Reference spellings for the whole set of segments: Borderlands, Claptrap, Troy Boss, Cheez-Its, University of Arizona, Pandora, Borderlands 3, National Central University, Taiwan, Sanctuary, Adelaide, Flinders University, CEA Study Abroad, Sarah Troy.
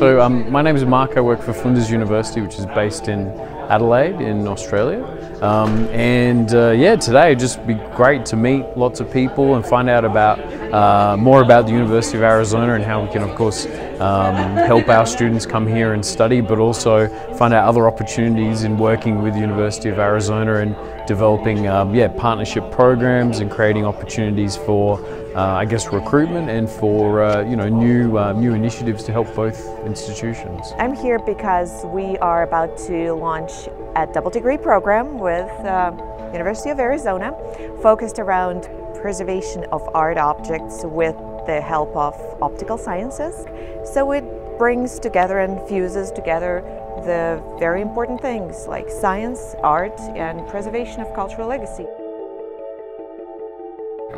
So my name is Mark. I work for Flinders University, which is based in Adelaide in Australia. Yeah, today it'd just be great to meet lots of people and find out about more about the University of Arizona and how we can, of course, help our students come here and study, but also find out other opportunities in working with the University of Arizona and developing partnership programs and creating opportunities for I guess recruitment and for new initiatives to help both institutions. I'm here because we are about to launch a double degree program with University of Arizona focused around preservation of art objects with the help of optical sciences. So it brings together and fuses together the very important things like science, art, and preservation of cultural legacy.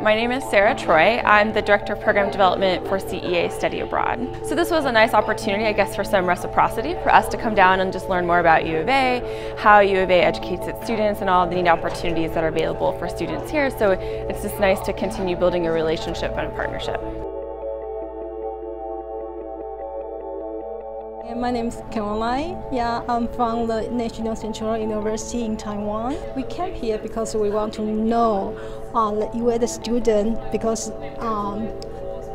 My name is Sarah Troy. I'm the Director of Program Development for CEA Study Abroad. So this was a nice opportunity, I guess, for some reciprocity, for us to come down and just learn more about U of A, how U of A educates its students, and all the neat opportunities that are available for students here. So it's just nice to continue building a relationship and a partnership. My name is Caroline. Yeah, I'm from the National Central University in Taiwan. We came here because we want to know the student, because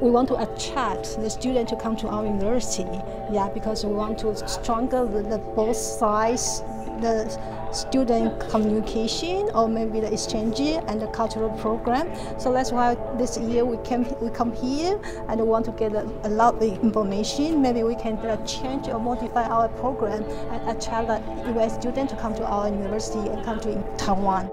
we want to attract the student to come to our university. Yeah, because we want to strengthen the both sides, the student communication or maybe the exchange and the cultural program. So that's why this year we come here and we want to get a lot of information. Maybe we can change or modify our program and attract the U.S. student to come to our university and come to Taiwan.